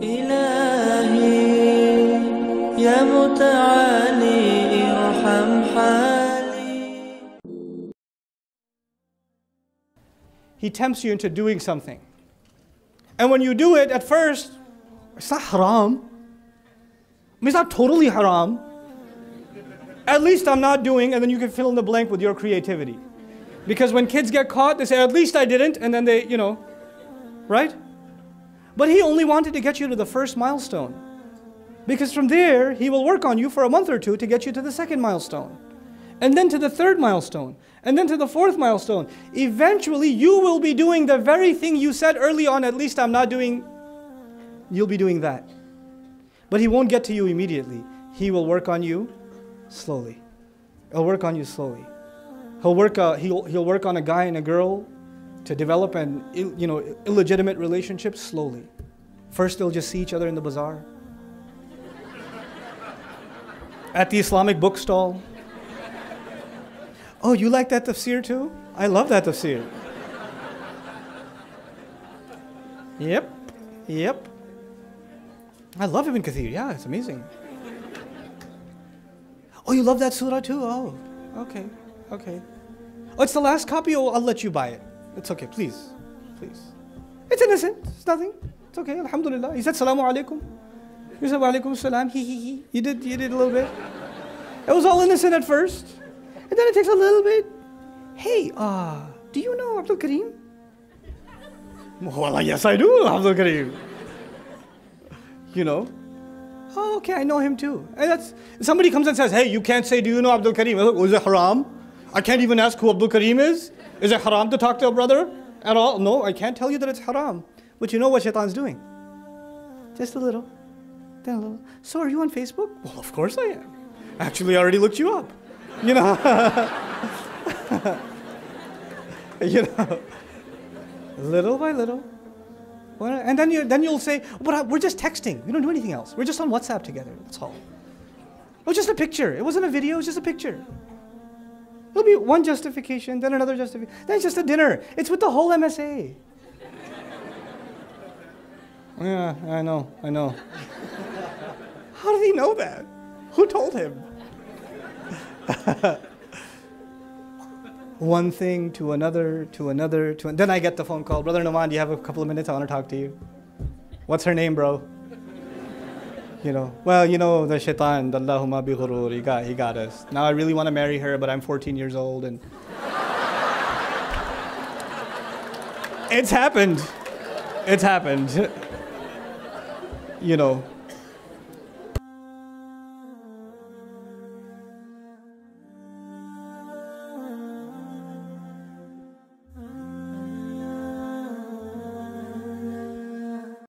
He tempts you into doing something. And when you do it, at first, it's not haram. I mean, it's not totally haram. At least I'm not doing, and then you can fill in the blank with your creativity. Because when kids get caught, they say, at least I didn't, and then they, you know, right? But he only wanted to get you to the first milestone. Because from there, he will work on you for a month or two to get you to the second milestone. And then to the third milestone. And then to the fourth milestone. Eventually, you will be doing the very thing you said early on, at least I'm not doing, you'll be doing that. But he won't get to you immediately. He will work on you slowly. He'll work on you slowly. He'll work on a guy and a girl to develop an illegitimate relationship slowly. First, they'll just see each other in the bazaar. At the Islamic book stall. Oh, you like that tafsir too? I love that tafsir. Yep, yep. I love Ibn Kathir, yeah, it's amazing. Oh, you love that surah too? Oh, okay, okay. Oh, it's the last copy? Oh, I'll let you buy it. It's okay, please, please. It's innocent, it's nothing. It's okay, alhamdulillah. He said, salamu alaikum. You said, wa alaikum salam, hee hee hee. You did a little bit. It was all innocent at first. And then it takes a little bit. Hey, do you know Abdul Kareem? Well, yes, I do, Abdul Kareem. You know? Oh, okay, I know him too. And that's, somebody comes and says, hey, you can't say, do you know Abdul Kareem? Is it haram? I can't even ask who Abdul Kareem is. Is it haram to talk to a brother at all? No, I can't tell you that it's haram. But you know what Shaitan's doing? Just a little, then a little. So are you on Facebook? Well, of course I am. Actually, I already looked you up. You know, you know, little by little, and then you'll say, but we're just texting. We don't do anything else. We're just on WhatsApp together. That's all. It was just a picture. It wasn't a video. It was just a picture. It'll be one justification, then another justification, then it's just a dinner. It's with the whole MSA. Yeah, I know. I know. How did he know that? Who told him? One thing to another, to another, to then I get the phone call. Brother Noman, do you have a couple of minutes? I want to talk to you. What's her name, bro? You know, well, you know, the shaitan, Allahumma bi ghurur, he got us. Now I really want to marry her, but I'm 14 years old and it's happened. It's happened. You know.